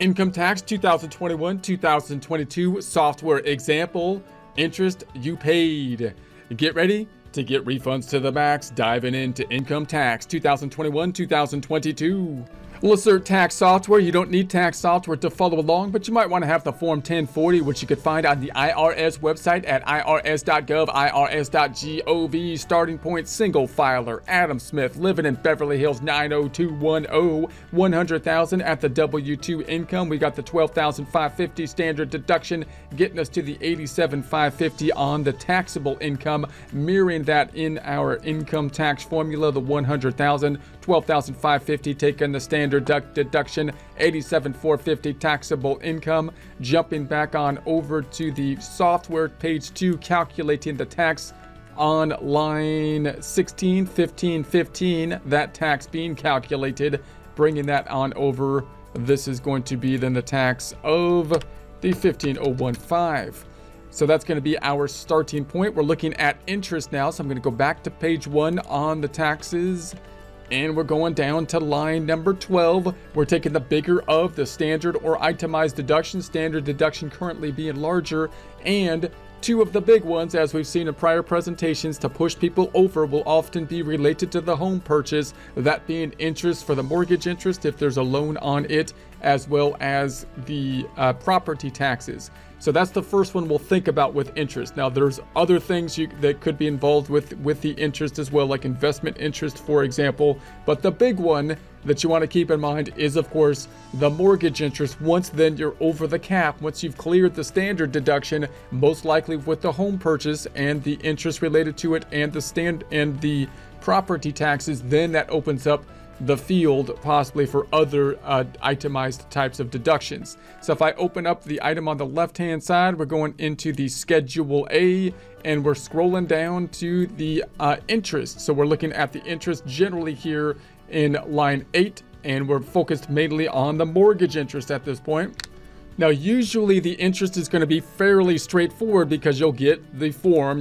Income tax 2021-2022 software example, interest you paid. Get ready to get refunds to the max, diving into income tax 2021-2022. We'll insert tax software. You don't need tax software to follow along, but you might want to have the Form 1040, which you could find on the IRS website at irs.gov, irs.gov, starting point, single filer, Adam Smith, living in Beverly Hills, 90210, 100,000 at the W-2 income. We got the 12,550 standard deduction, getting us to the 87,550 on the taxable income, mirroring that in our income tax formula, the 100,000, 12,550 taking the standard deduction, 87,450 taxable income. Jumping back on over to the software, page 2, calculating the tax on line 16, 15, 15, that tax being calculated, bringing that on over. This is going to be then the tax of the 15,015. So that's going to be our starting point. We're looking at interest now, so I'm going to go back to page 1 on the taxes. And we're going down to line number 12. We're taking the bigger of the standard or itemized deduction, standard deduction currently being larger, and two of the big ones, as we've seen in prior presentations, to push people over will often be related to the home purchase, that being interest for the mortgage interest if there's a loan on it, as well as the property taxes. So that's the first one we'll think about with interest. Now, there's other things that could be involved with the interest as well, like investment interest, for example. But the big one that you want to keep in mind is, of course, the mortgage interest. Once then you're over the cap, once you've cleared the standard deduction, most likely with the home purchase and the interest related to it and the property taxes, then that opens up the field possibly for other itemized types of deductions. So if I open up the item on the left hand side, we're going into the Schedule A, and we're scrolling down to the interest. So we're looking at the interest generally here in line 8, and we're focused mainly on the mortgage interest at this point. Now, usually the interest is going to be fairly straightforward because you'll get the form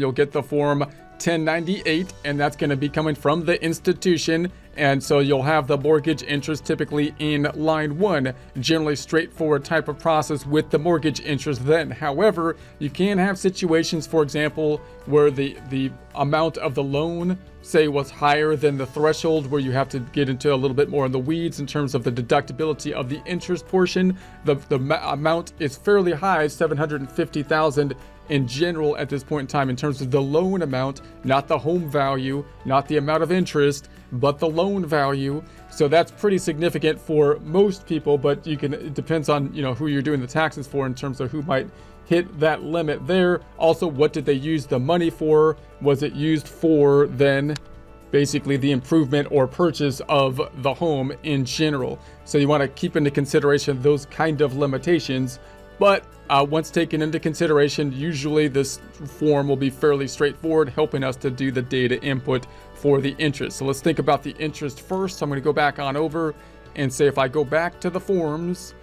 1098, and that's going to be coming from the institution, and so you'll have the mortgage interest typically in line 1. Generally straightforward type of process with the mortgage interest then. However, you can have situations, for example, where the amount of the loan, say, was higher than the threshold, where you have to get into a little bit more in the weeds in terms of the deductibility of the interest portion. The amount is fairly high, $750,000 in general at this point in time in terms of the loan amount, not the home value, not the amount of interest, but the loan value. So that's pretty significant for most people, but it depends on, you know, who you're doing the taxes for in terms of who might hit that limit there. Also, what did they use the money for? Was it used for then basically the improvement or purchase of the home in general? So you want to keep into consideration those kind of limitations. But once taken into consideration, usually this form will be fairly straightforward, helping us to do the data input for the interest. So let's think about the interest first. So I'm going to go back on over and say, if I go back to the forms,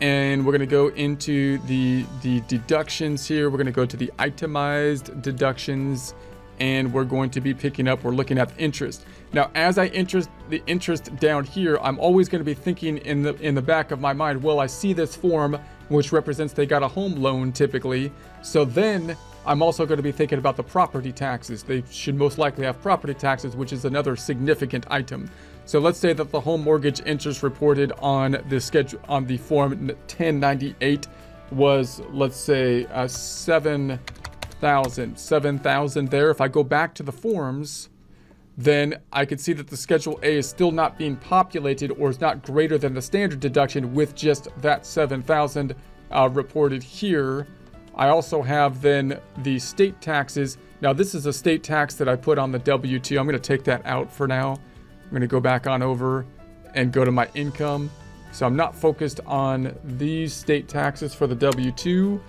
and we're going to go into the deductions here, we're going to go to the itemized deductions, and we're going to be picking up, we're looking at interest. Now, as I enter the interest down here, I'm always going to be thinking in the back of my mind, well, I see this form, which represents they got a home loan typically. So then I'm also going to be thinking about the property taxes. They should most likely have property taxes, which is another significant item. So let's say that the home mortgage interest reported on the schedule on the form 1098 was, let's say, $7,000 there. If I go back to the forms, then I could see that the Schedule A is still not being populated, or is not greater than the standard deduction with just that 7,000 reported here. I also have then the state taxes. Now, this is a state tax that I put on the W-2. I'm going to take that out for now. I'm going to go back on over and go to my income. So I'm not focused on these state taxes for the W-2.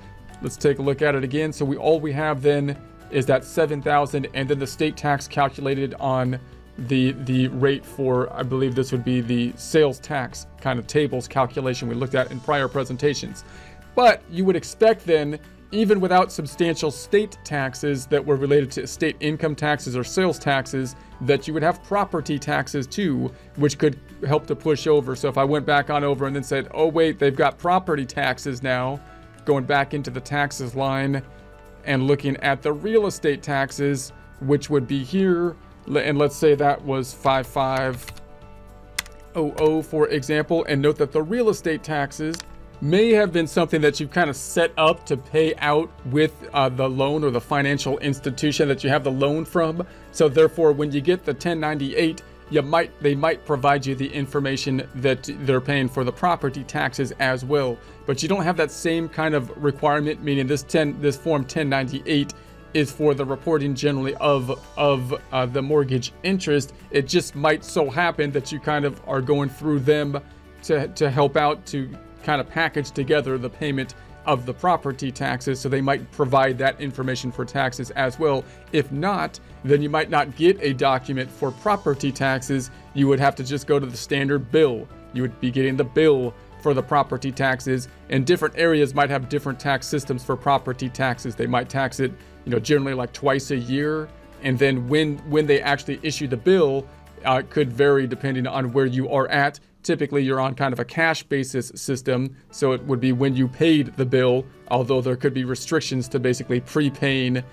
Let's take a look at it again. So all we have then is that 7,000, and then the state tax calculated on the rate for, I believe this would be the sales tax kind of tables calculation we looked at in prior presentations. But you would expect then, even without substantial state taxes that were related to state income taxes or sales taxes, that you would have property taxes too, which could helped to push over. So if I went back on over and then said, oh wait, they've got property taxes now, going back into the taxes line and looking at the real estate taxes, which would be here. And let's say that was 5500, for example. And note that the real estate taxes may have been something that you've kind of set up to pay out with the loan or the financial institution that you have the loan from. So therefore, when you get the 1098, they might provide you the information that they're paying for the property taxes as well. But you don't have that same kind of requirement, meaning this form 1098 is for the reporting generally of the mortgage interest. It just might so happen that you kind of are going through them to help out, to kind of package together the payment of the property taxes. So they might provide that information for taxes as well. If not, then you might not get a document for property taxes. You would have to just go to the standard bill. You would be getting the bill for the property taxes, and different areas might have different tax systems for property taxes. They might tax it, you know, generally like twice a year, and then when they actually issue the bill could vary depending on where you are at. Typically, you're on kind of a cash basis system, so it would be when you paid the bill, although there could be restrictions to basically prepaying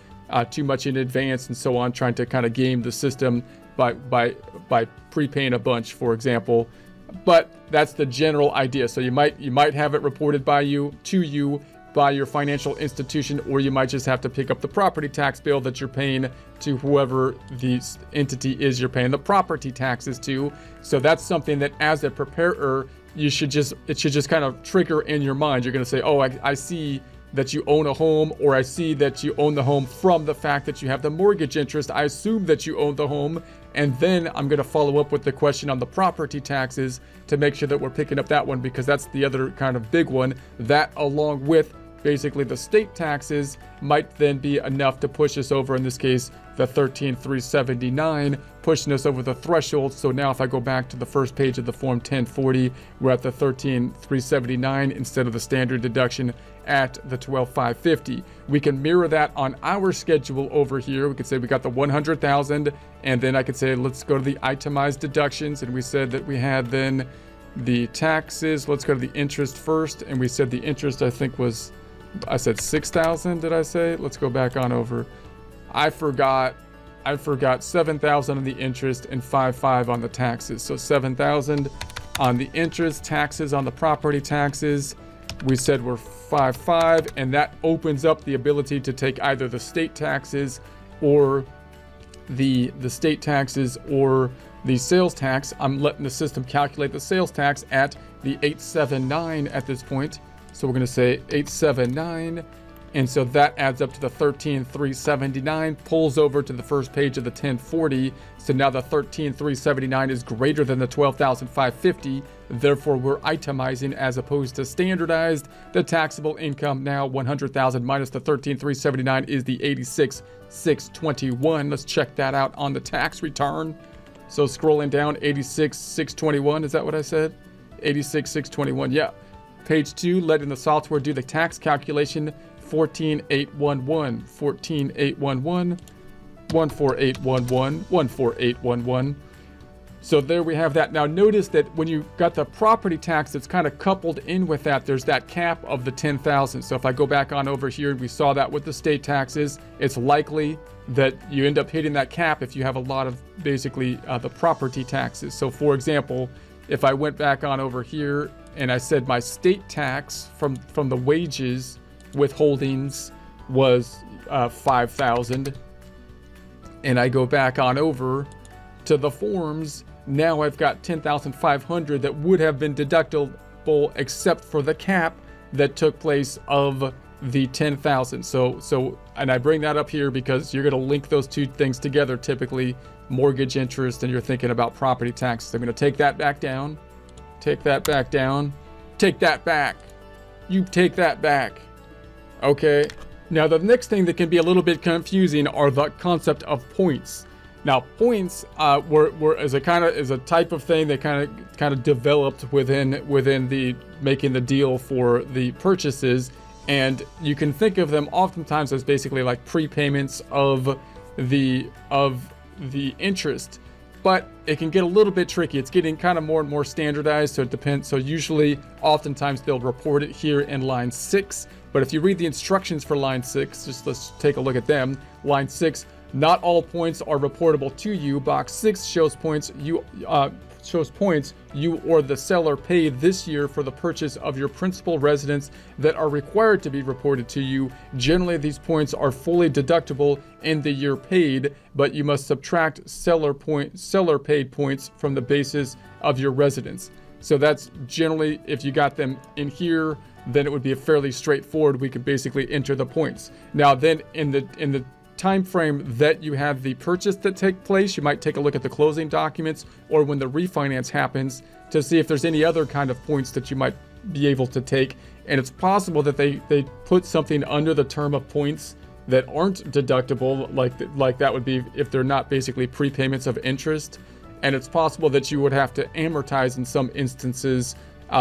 too much in advance and so on, trying to kind of game the system by prepaying a bunch, for example. But that's the general idea. So you might have it reported by you to you by your financial institution, or you might just have to pick up the property tax bill that you're paying to whoever the entity is you're paying the property taxes to. So that's something that as a preparer, it should just kind of trigger in your mind. You're going to say, oh, I see that you own a home, or I see that you own the home from the fact that you have the mortgage interest. I assume that you own the home. And then I'm going to follow up with the question on the property taxes to make sure that we're picking up that one, because that's the other kind of big one. That, along with basically the state taxes, might then be enough to push us over, in this case, the 13,379, pushing us over the threshold. So now if I go back to the first page of the form 1040, we're at the 13,379 instead of the standard deduction at the 12,550. We can mirror that on our schedule over here. We could say we got the 100,000, and then I could say, let's go to the itemized deductions. And we said that we had then the taxes. Let's go to the interest first. And we said the interest, I think was, I said 6,000, did I say? Let's go back on over. I forgot 7,000 on the interest and 5,500 on the taxes. So 7,000 on the interest, taxes on the property taxes. We said we're 5,500, and that opens up the ability to take either the state taxes or the state taxes or the sales tax. I'm letting the system calculate the sales tax at the 879 at this point. So we're going to say 879. And so that adds up to the 13,379, pulls over to the first page of the 1040. So now the 13,379 is greater than the 12,550. Therefore, we're itemizing as opposed to standardized. The taxable income now 100,000 minus the 13,379 is the 86,621. Let's check that out on the tax return. So scrolling down, 86,621. Is that what I said? 86,621. Yeah. Page 2, letting the software do the tax calculation. 14,811, 14,811, 14811, 14811. So there we have that. Now notice that when you got the property tax, that's kind of coupled in with that. There's that cap of the 10,000. So if I go back on over here, and we saw that with the state taxes, it's likely that you end up hitting that cap if you have a lot of basically the property taxes. So for example, if I went back on over here and I said my state tax from the wages withholdings was 5,000, and I go back on over to the forms, now I've got 10,500 that would have been deductible except for the cap that took place of the 10,000. So and I bring that up here because you're going to link those two things together, typically mortgage interest, and you're thinking about property taxes. I'm going to take that back down, take that back down, take that back, you take that back. Okay, now the next thing that can be a little bit confusing are the concept of points. Now points were a type of thing that kind of developed within the making the deal for the purchases, and you can think of them oftentimes as basically like prepayments of the interest. but it can get a little bit tricky. It's getting kind of more and more standardized, so it depends. So usually, oftentimes they'll report it here in line 6, but if you read the instructions for line 6, just let's take a look at them. Line 6, not all points are reportable to you. Box 6 shows points you or the seller paid this year for the purchase of your principal residence that are required to be reported to you. Generally, these points are fully deductible in the year paid, but you must subtract seller paid points from the basis of your residence. So that's generally, if you got them in here, then it would be a fairly straightforward. We could basically enter the points. Now then in the time frame that you have the purchase that take place, you might take a look at the closing documents or when the refinance happens to see if there's any other kind of points that you might be able to take. And it's possible that they put something under the term of points that aren't deductible, like that would be if they're not basically prepayments of interest. And it's possible that you would have to amortize in some instances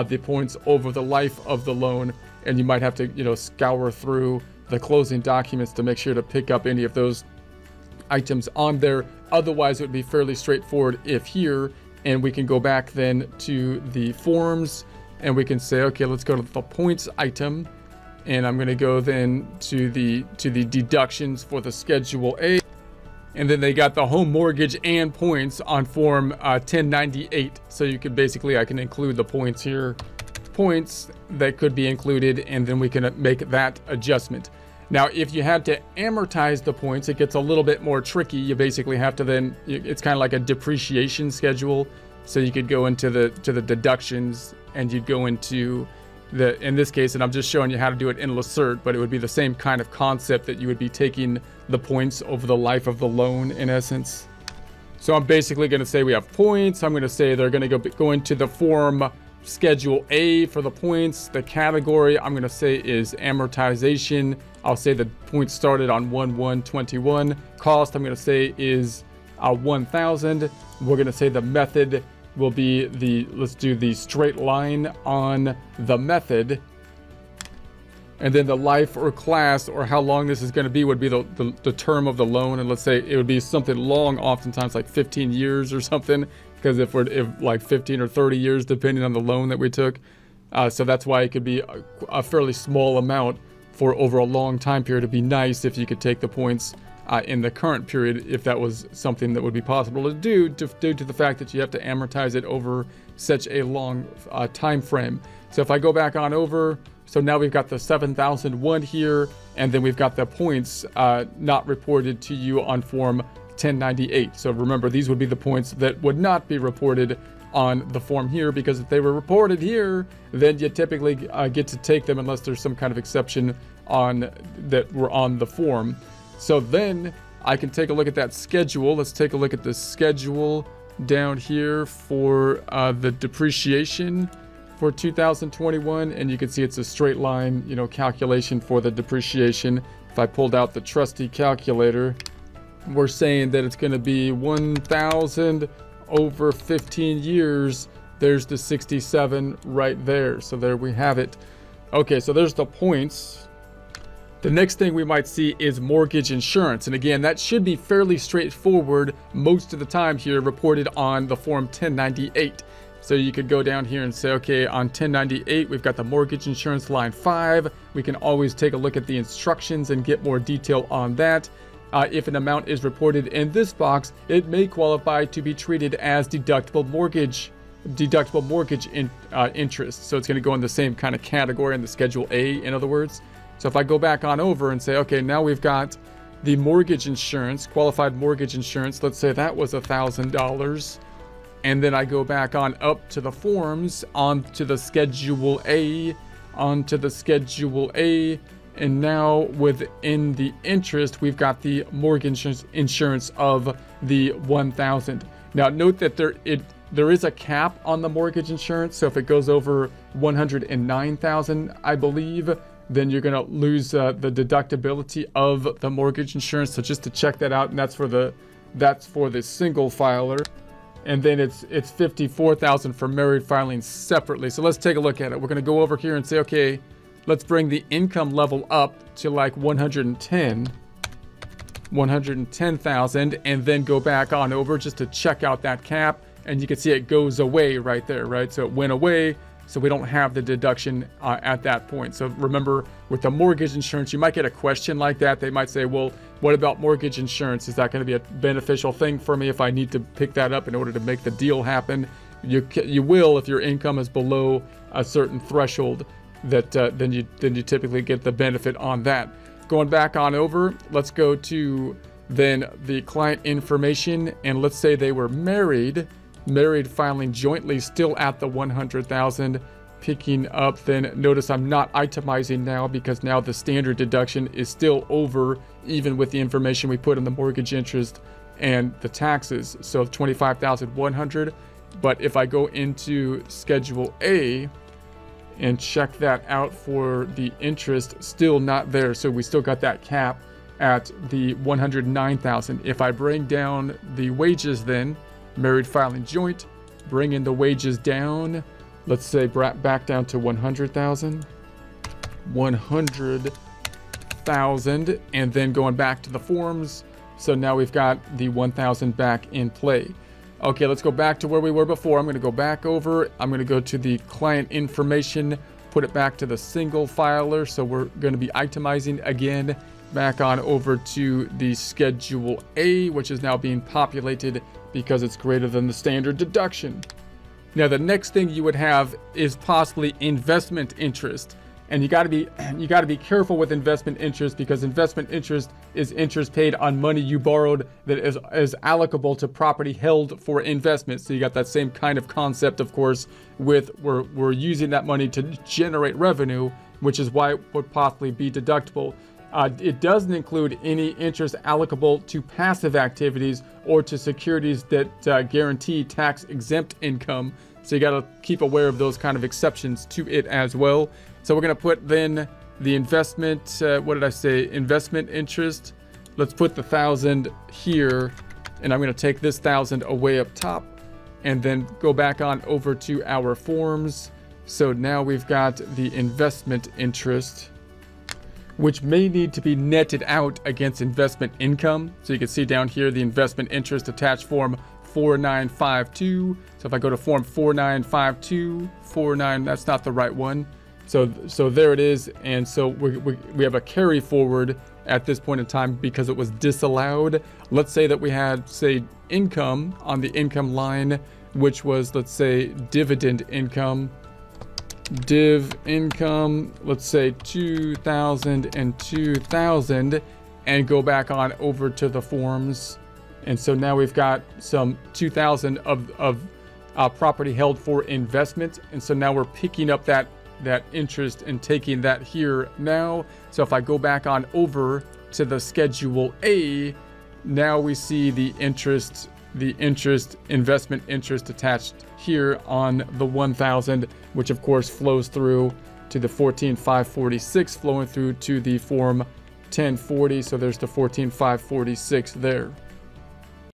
the points over the life of the loan, and you might have to, you know, scour through the closing documents to make sure to pick up any of those items on there. Otherwise, it would be fairly straightforward if here, and we can go back then to the forms and we can say, okay, let's go to the points item. And I'm going to go then to the deductions for the Schedule A. And then they got the home mortgage and points on Form 1098. So you could basically, I can include the points here, points that could be included, and then we can make that adjustment. Now, if you had to amortize the points, it gets a little bit more tricky. You basically have to then, it's kind of like a depreciation schedule. So you could go into the deductions, and you'd go into the, in this case, and I'm just showing you how to do it in Lacerte, but it would be the same kind of concept that you would be taking the points over the life of the loan in essence. So I'm basically going to say we have points. I'm going to say they're going to go into the form Schedule A for the points. The category I'm going to say is amortization. I'll say the points started on 1/1/21. Cost I'm going to say is 1,000. We're going to say the method will be the, let's do the straight line on the method. And then the life or class or how long this is going to be would be the term of the loan. And let's say it would be something long, oftentimes like 15 years or something. Because if like 15 or 30 years, depending on the loan that we took. So that's why it could be a fairly small amount for over a long time period. It'd be nice if you could take the points in the current period, if that was something that would be possible to do, due to the fact that you have to amortize it over such a long time frame. So if I go back on over, so now we've got the 7,001 here, and then we've got the points not reported to you on Form 1098. So remember, these would be the points that would not be reported on the form here, because if they were reported here, then you typically get to take them unless there's some kind of exception on that were on the form. So then I can take a look at that schedule. Let's take a look at the schedule down here for the depreciation for 2021, and you can see it's a straight line, you know, calculation for the depreciation. If I pulled out the trusty calculator, we're saying that it's going to be 1,000 over 15 years. There's the 67 right there. So there we have it. Okay, so there's the points. The next thing we might see is mortgage insurance. And again, that should be fairly straightforward most of the time here, reported on the Form 1098. So you could go down here and say, okay, on 1098, we've got the mortgage insurance line 5. We can always take a look at the instructions and get more detail on that. If an amount is reported in this box, it may qualify to be treated as deductible mortgage interest. So it's going to go in the same kind of category in the Schedule A, in other words. So if I go back on over and say, okay, now we've got the mortgage insurance, qualified mortgage insurance. Let's say that was $1,000. And then I go back on up to the forms, onto the Schedule A, onto the Schedule A. And now within the interest, we've got the mortgage insurance of the 1,000. Now note that there is a cap on the mortgage insurance. So if it goes over 109,000, I believe, then you're going to lose the deductibility of the mortgage insurance. So just to check that out, and that's for the single filer. And then it's 54,000 for married filing separately. So let's take a look at it. We're going to go over here and say, okay, let's bring the income level up to like 110. $110,000 and then go back on over just to check out that cap. And you can see it goes away right there, right? So it went away. So we don't have the deduction at that point. So remember, with the mortgage insurance, you might get a question like that. They might say, well, what about mortgage insurance? Is that going to be a beneficial thing for me if I need to pick that up in order to make the deal happen? You will, if your income is below a certain threshold, that then you typically get the benefit on that. Going back on over, let's go to then the client information, and let's say they were married filing jointly, still at the 100,000, picking up then, notice I'm not itemizing now because now the standard deduction is still over, even with the information we put in the mortgage interest and the taxes. So 25,100. But if I go into Schedule A and check that out for the interest, still not there. So we still got that cap at the 109,000. If I bring down the wages then, married filing joint, bring in the wages down, let's say back down to 100,000, 100,000, and then going back to the forms. So now we've got the 1,000 back in play. Okay, let's go back to where we were before. I'm gonna go back over, I'm gonna go to the client information, put it back to the single filer. So we're gonna be itemizing again, back on over to the Schedule A, which is now being populated because it's greater than the standard deduction. Now, the next thing you would have is possibly investment interest. And you gotta be careful with investment interest, because investment interest is interest paid on money you borrowed that is allocable to property held for investment. So you got that same kind of concept, of course, with we're using that money to generate revenue, which is why it would possibly be deductible. It doesn't include any interest allocable to passive activities or to securities that guarantee tax-exempt income. So you gotta keep aware of those kind of exceptions to it as well. So we're gonna put then the investment, what did I say? Investment interest. Let's put the 1,000 here, and I'm gonna take this 1,000 away up top and then go back on over to our forms. So now we've got the investment interest, which may need to be netted out against investment income. So you can see down here, the investment interest attached form 4952. So if I go to form 4952, 49, that's not the right one. So there it is. And so we have a carry forward at this point in time because it was disallowed. Let's say that we had, say, income on the income line, which was, let's say, dividend income. Div income, let's say 2,000 and 2,000, and go back on over to the forms. And so now we've got some 2,000 of property held for investment. And so now we're picking up that interest and taking that here now. So if I go back on over to the Schedule A, now we see the investment interest attached here on the 1,000, which of course flows through to the 14,546, flowing through to the form 1040. So there's the 14,546 there.